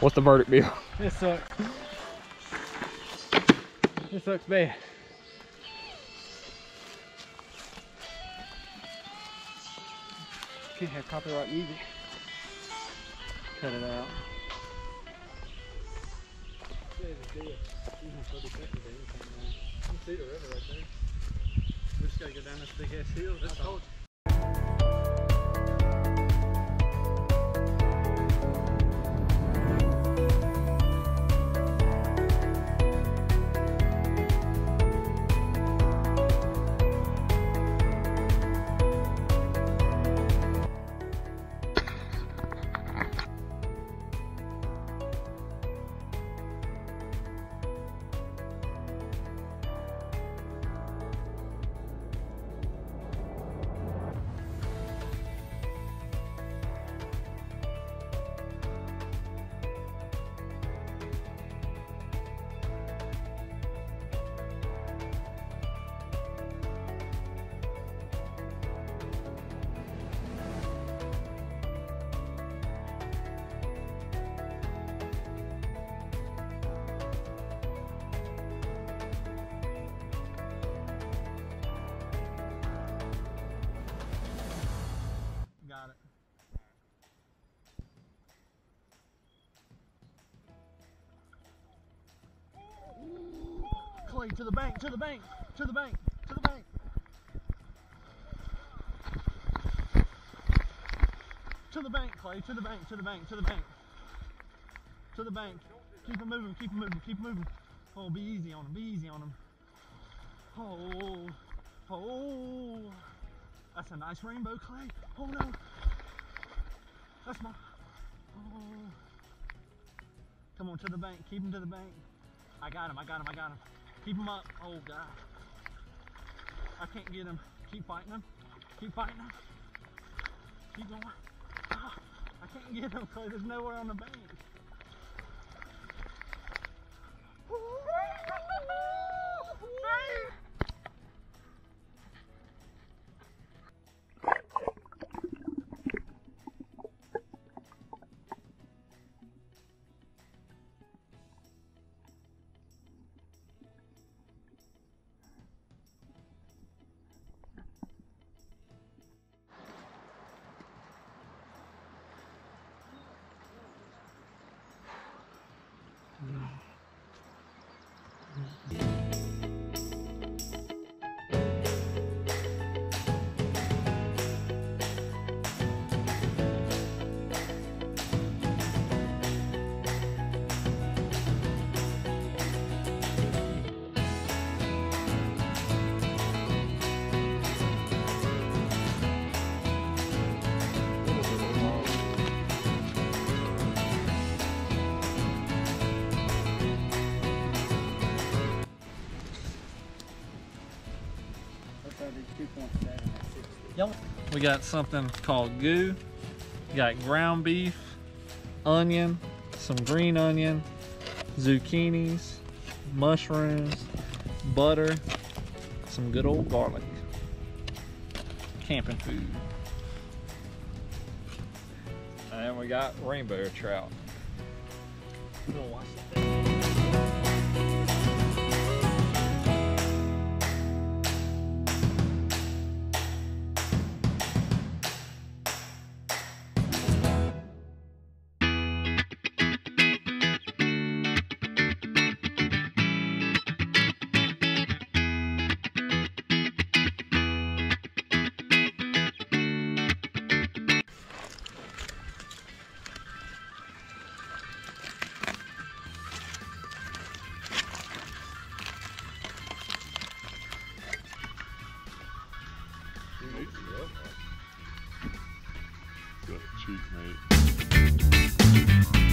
What's the verdict, Bill? This sucks. This sucks bad. Can't have copyright music. Cut it out. You can see the river right there. We just gotta go down this big ass hill. That's all. To the bank, to the bank, to the bank, to the bank. To the bank, Clay, to the bank, to the bank, to the bank. To the bank. Keep it moving, keep it moving, keep it moving. Oh, be easy on him, be easy on him. Oh, oh. That's a nice rainbow, Clay. Oh no. That's my. Oh. Come on, to the bank, keep him to the bank. I got him, I got him, I got him. Keep him up. Oh, God. I can't get him. Keep fighting him. Keep fighting him. Keep going. Oh, I can't get him because there's nowhere on the bank. We got something called goo. We got ground beef, onion, some green onion, zucchinis, mushrooms, butter, some good old garlic. Camping food. And we got rainbow trout. We're gonna watch that. Cheap, mate.